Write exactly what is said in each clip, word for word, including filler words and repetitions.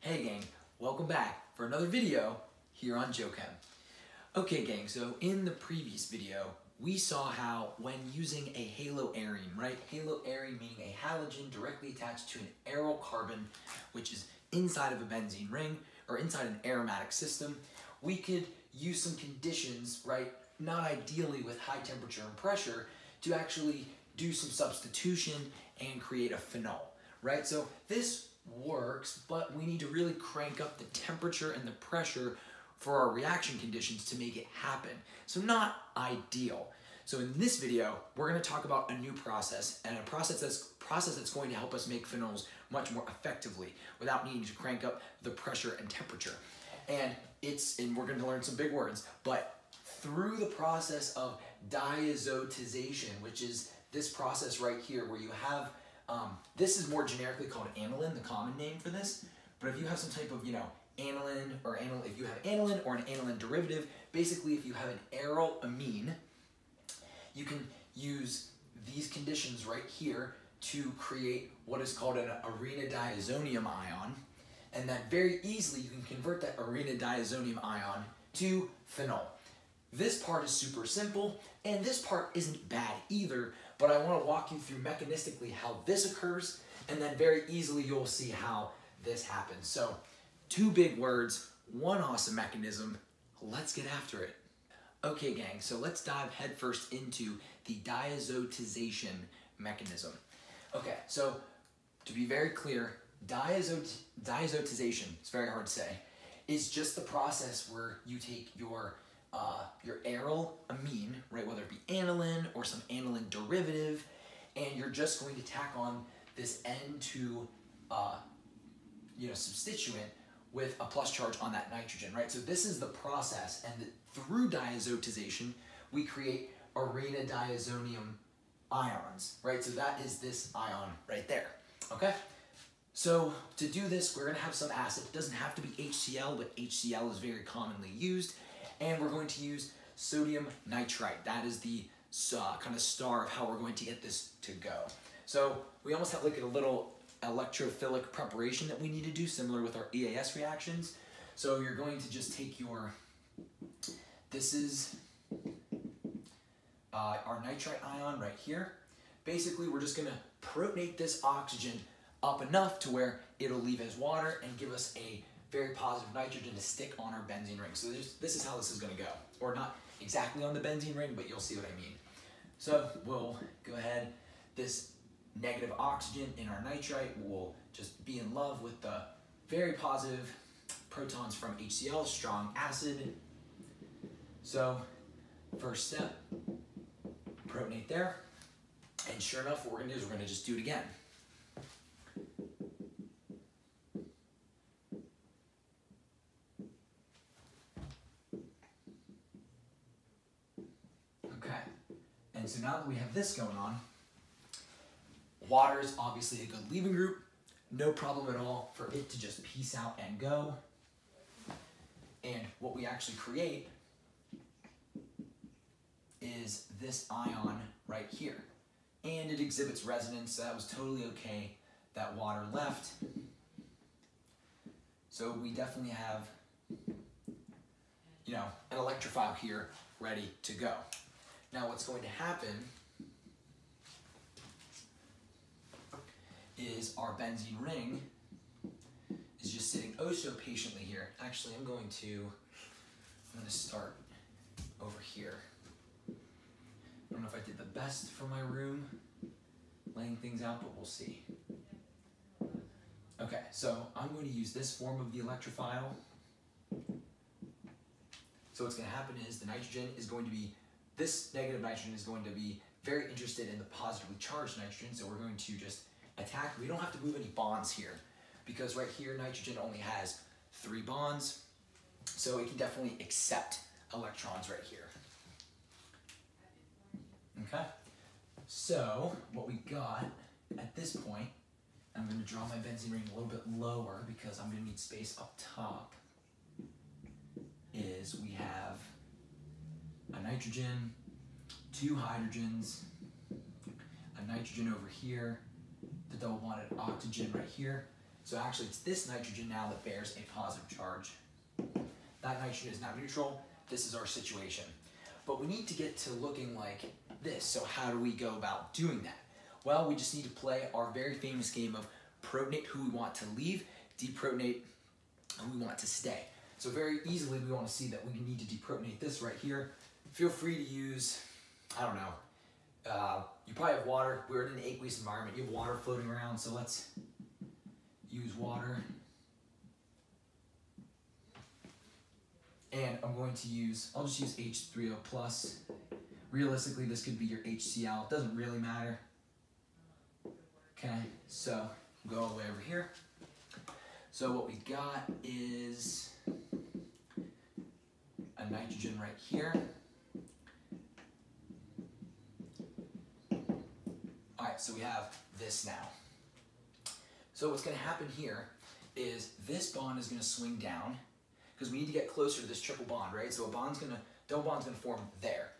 Hey gang, welcome back for another video here on Joe Chem. Okay gang, so in the previous video, we saw how when using a haloarene, right? Haloarene meaning a halogen directly attached to an aryl carbon, which is inside of a benzene ring or inside an aromatic system, we could use some conditions, right? Not ideally with high temperature and pressure, to actually do some substitution and create a phenol, right? So this works, but we need to really crank up the temperature and the pressure for our reaction conditions to make it happen. So not ideal. So in this video, we're going to talk about a new process and a process that's process that's going to help us make phenols much more effectively without needing to crank up the pressure and temperature. And it's and we're going to learn some big words, but through the process of diazotization, which is this process right here where you have Um, this is more generically called aniline, the common name for this, but if you have some type of, you know, aniline or aniline, if you have aniline or an aniline derivative, basically if you have an aryl amine, you can use these conditions right here to create what is called an arenediazonium ion, and that very easily you can convert that arenediazonium ion to phenol. This part is super simple, and this part isn't bad either, but I want to walk you through mechanistically how this occurs, and then very easily you'll see how this happens. So, two big words, one awesome mechanism. Let's get after it. Okay, gang, so let's dive headfirst into the diazotization mechanism. Okay, so to be very clear, diazot diazotization, it's very hard to say, is just the process where you take your Uh, your aryl amine, right, whether it be aniline or some aniline derivative, and you're just going to tack on this N two uh, you know, substituent with a plus charge on that nitrogen, right? So this is the process, and the, through diazotization, we create arenediazonium ions, right? So that is this ion right there, okay? So to do this, we're gonna have some acid. It doesn't have to be H C L, but H C L is very commonly used. And we're going to use sodium nitrite. That is the uh, kind of star of how we're going to get this to go. So we almost have like a little electrophilic preparation that we need to do, similar with our E A S reactions. So you're going to just take your, this is uh, our nitrite ion right here. Basically, we're just gonna protonate this oxygen up enough to where it'll leave as water and give us a very positive nitrogen to stick on our benzene ring. So this, this is how this is gonna go. Or not exactly on the benzene ring, but you'll see what I mean. So we'll go ahead, this negative oxygen in our nitrite will just be in love with the very positive protons from H C L, strong acid. So first step, protonate there. And sure enough, what we're gonna do is we're gonna just do it again. So now that we have this going on, water is obviously a good leaving group, no problem at all for it to just peace out and go. And what we actually create is this ion right here. And it exhibits resonance, so that was totally okay that water left. So we definitely have, you know, an electrophile here ready to go. Now what's going to happen is our benzene ring is just sitting oh so patiently here. Actually, I'm going to, I'm going to start over here. I don't know if I did the best for my room, laying things out, but we'll see. Okay, so I'm going to use this form of the electrophile. So what's going to happen is the nitrogen is going to be This negative nitrogen is going to be very interested in the positively charged nitrogen, so we're going to just attack. We don't have to move any bonds here, because right here nitrogen only has three bonds, so it can definitely accept electrons right here. Okay, so what we got at this point, I'm going to draw my benzene ring a little bit lower because I'm going to need space up top, is we have a nitrogen, two hydrogens, a nitrogen over here, the double bonded oxygen right here. So actually it's this nitrogen now that bears a positive charge. That nitrogen is now neutral. This is our situation. But we need to get to looking like this. So how do we go about doing that? Well, we just need to play our very famous game of protonate who we want to leave, deprotonate who we want to stay. So very easily we want to see that we need to deprotonate this right here. Feel free to use, I don't know, uh, you probably have water. We're in an aqueous environment. You have water floating around, so let's use water. And I'm going to use, I'll just use H three O plus. Realistically, this could be your H C L. It doesn't really matter. Okay, so go all the way over here. So what we got is a nitrogen right here. All right, so we have this now. So what's gonna happen here is this bond is gonna swing down because we need to get closer to this triple bond, right? So a bond's gonna, double bond's gonna form there.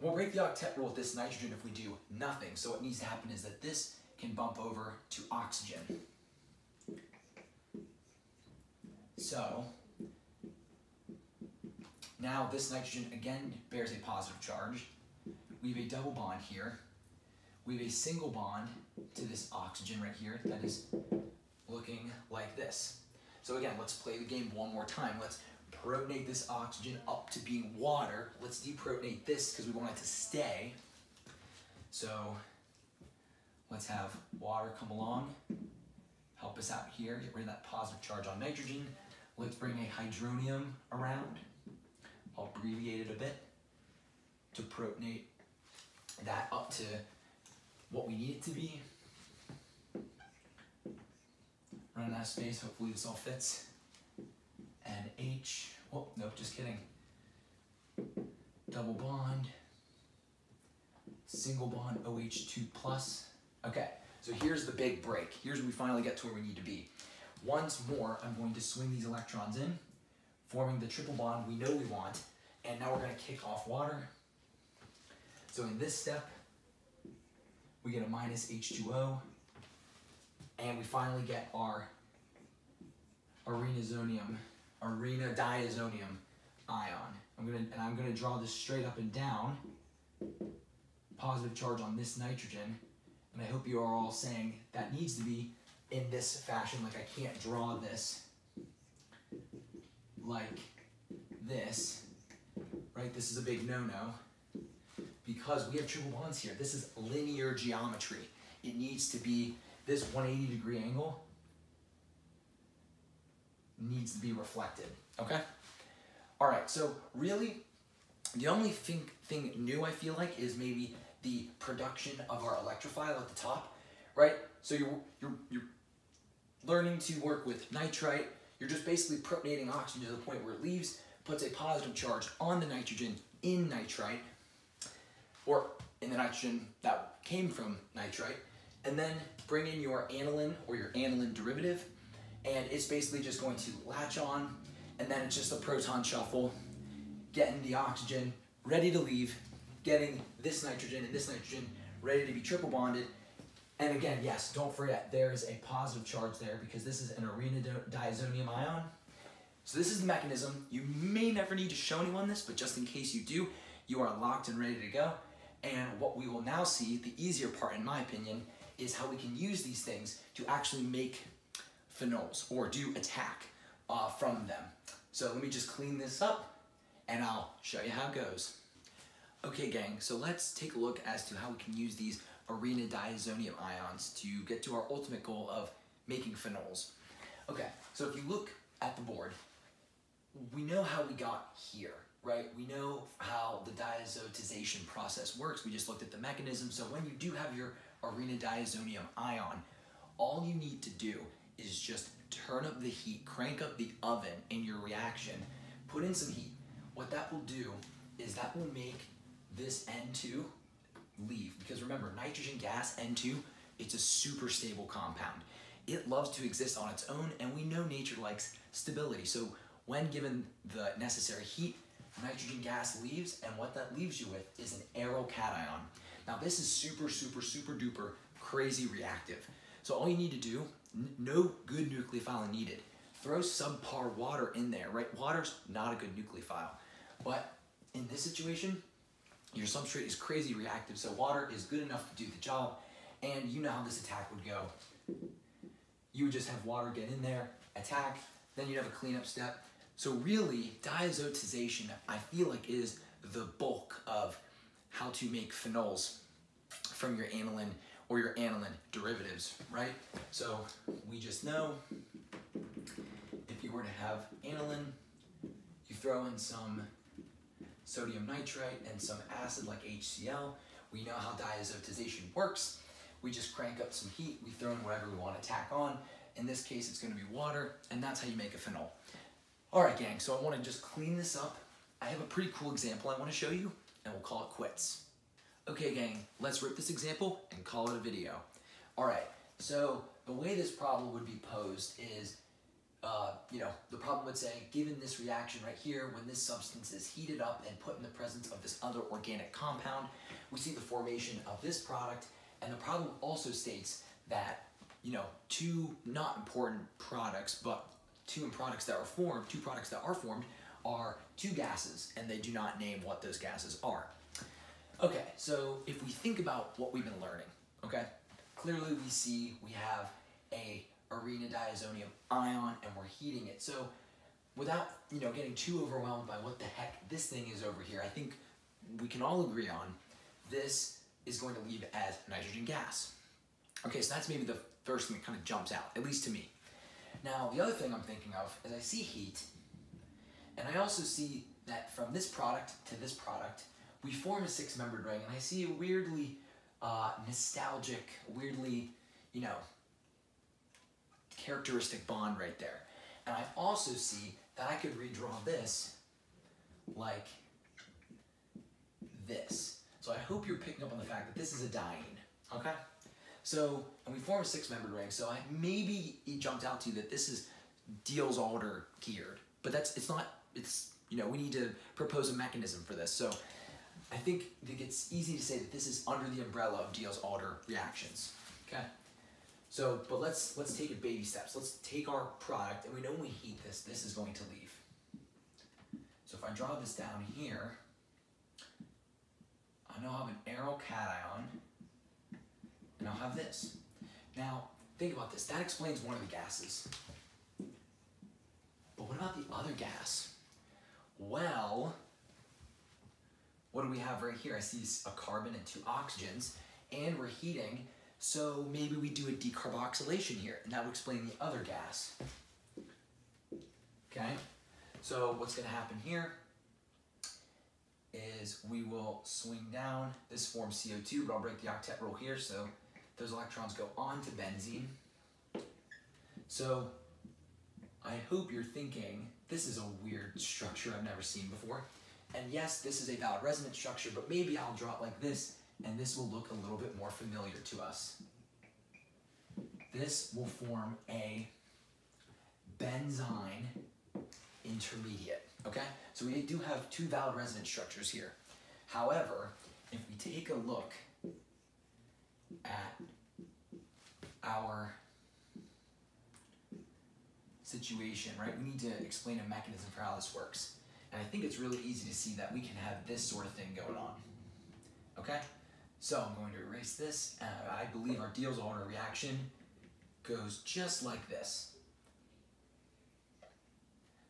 We'll break the octet rule with this nitrogen if we do nothing. So what needs to happen is that this can bump over to oxygen. So now this nitrogen again bears a positive charge. We have a double bond here. We have a single bond to this oxygen right here that is looking like this. So again, let's play the game one more time. Let's protonate this oxygen up to being water. Let's deprotonate this because we want it to stay. So let's have water come along, help us out here, get rid of that positive charge on nitrogen. Let's bring a hydronium around. I'll abbreviate it a bit to protonate that up to what we need it to be. Running out of space, hopefully this all fits. And H, oh, nope, just kidding. Double bond, single bond, O H two plus. Okay, so here's the big break. Here's where we finally get to where we need to be. Once more, I'm going to swing these electrons in, forming the triple bond we know we want, and now we're gonna kick off water. So in this step, we get a minus H two O, and we finally get our arenediazonium, arenediazonium ion. I'm gonna, and I'm gonna draw this straight up and down, positive charge on this nitrogen, and I hope you are all saying that needs to be in this fashion, like I can't draw this like this, right? This is a big no-no because we have triple bonds here. This is linear geometry. It needs to be this one hundred eighty degree angle needs to be reflected, okay? All right, so really the only thing, thing new I feel like is maybe the production of our electrophile at the top, right? So you're, you're, you're learning to work with nitrite. You're just basically protonating oxygen to the point where it leaves, puts a positive charge on the nitrogen in nitrite, or in the nitrogen that came from nitrite, and then bring in your aniline or your aniline derivative, and it's basically just going to latch on, and then it's just a proton shuffle, getting the oxygen ready to leave, getting this nitrogen and this nitrogen ready to be triple bonded. And again, yes, don't forget, there is a positive charge there because this is an arenediazonium ion. So this is the mechanism. You may never need to show anyone this, but just in case you do, you are locked and ready to go. And what we will now see, the easier part in my opinion, is how we can use these things to actually make phenols or do attack uh, from them. So let me just clean this up and I'll show you how it goes. Okay gang, so let's take a look as to how we can use these arenediazonium ions to get to our ultimate goal of making phenols. Okay, so if you look at the board, we know how we got here, right? We know how the diazotization process works. We just looked at the mechanism. So when you do have your arenediazonium ion, all you need to do is just turn up the heat, crank up the oven in your reaction, put in some heat. What that will do is that will make this N two leave, because remember, nitrogen gas N two, it's a super stable compound. It loves to exist on its own, and we know nature likes stability. So when given the necessary heat, nitrogen gas leaves, and what that leaves you with is an aryl cation. Now this is super, super, super duper crazy reactive. So all you need to do, no good nucleophile needed. Throw subpar water in there, right? Water's not a good nucleophile. But in this situation, your substrate is crazy reactive, so water is good enough to do the job, and you know how this attack would go. You would just have water get in there, attack, then you'd have a cleanup step. So really, diazotization, I feel like, is the bulk of how to make phenols from your aniline or your aniline derivatives, right? So we just know if you were to have aniline, you throw in some sodium nitrite and some acid like H C l. We know how diazotization works. We just crank up some heat, we throw in whatever we want to tack on. In this case, it's going to be water, and that's how you make a phenol. All right, gang, so I want to just clean this up. I have a pretty cool example I want to show you, and we'll call it quits. Okay, gang, let's rip this example and call it a video. All right, so the way this problem would be posed is, uh, you know, the problem would say, given this reaction right here, when this substance is heated up and put in the presence of this other organic compound, we see the formation of this product. And the problem also states that, you know, two not important products, but two products that are formed, two products that are formed are two gases, and they do not name what those gases are. Okay, so if we think about what we've been learning, okay, clearly we see we have a arenediazonium ion and we're heating it. So without, you know, getting too overwhelmed by what the heck this thing is over here, I think we can all agree on this is going to leave as nitrogen gas. Okay, so that's maybe the first thing that kind of jumps out, at least to me. Now, the other thing I'm thinking of is I see heat, and I also see that from this product to this product, we form a six-membered ring, and I see a weirdly uh, nostalgic, weirdly, you know, characteristic bond right there. And I also see that I could redraw this like this. So I hope you're picking up on the fact that this is a diene, okay? So, and we form a six-membered ring, so I, maybe it jumped out to you that this is Diels-Alder geared, but that's, it's not, it's, you know, we need to propose a mechanism for this. So I think that it's easy to say that this is under the umbrella of Diels-Alder reactions, okay? So, but let's, let's take it baby steps. Let's take our product, and we know when we heat this, this is going to leave. So if I draw this down here, I know I'll have an aryl cation, and I'll have this. Now, think about this. That explains one of the gases. But what about the other gas? Well, what do we have right here? I see a carbon and two oxygens, and we're heating, so maybe we do a decarboxylation here, and that would explain the other gas. Okay? So what's going to happen here is we will swing down. This forms C O two, but I'll break the octet rule here, so those electrons go on to benzene. So I hope you're thinking, this is a weird structure I've never seen before. And yes, this is a valid resonance structure, but maybe I'll draw it like this, and this will look a little bit more familiar to us. This will form a benzyne intermediate. Okay, so we do have two valid resonance structures here. However, if we take a look at our situation, right, we need to explain a mechanism for how this works. And I think it's really easy to see that we can have this sort of thing going on. Okay, so I'm going to erase this, and I believe our Diels-Alder reaction goes just like this.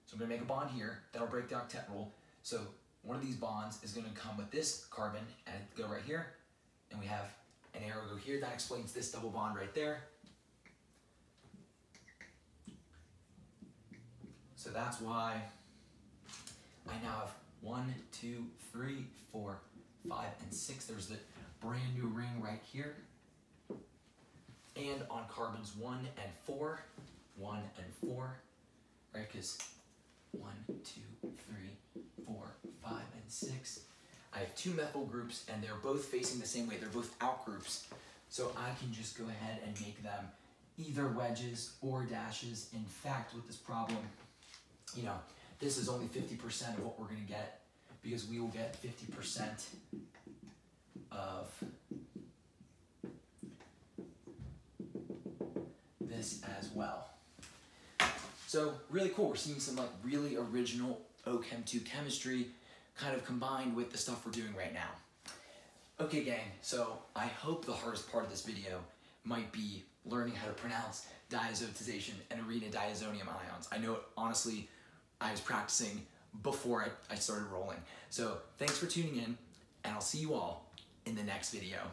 So I'm going to make a bond here, that'll break the octet rule. So one of these bonds is going to come with this carbon and go right here. And we have an arrow go here. That explains this double bond right there. So that's why I now have one, two, three, four, five, and six. There's the brand new ring right here. And on carbons one and four, one and four, right? Because one, two, three, four, five, and six. I have two methyl groups, and they're both facing the same way. They're both out groups. So I can just go ahead and make them either wedges or dashes. In fact, with this problem, you know, this is only fifty percent of what we're going to get, because we will get fifty percent of this as well. So really cool, we're seeing some like really original O Chem two chemistry kind of combined with the stuff we're doing right now. Okay gang, so I hope the hardest part of this video might be learning how to pronounce diazotization and arenediazonium ions. I know, honestly, I was practicing before I, I started rolling. So thanks for tuning in, and I'll see you all in the next video.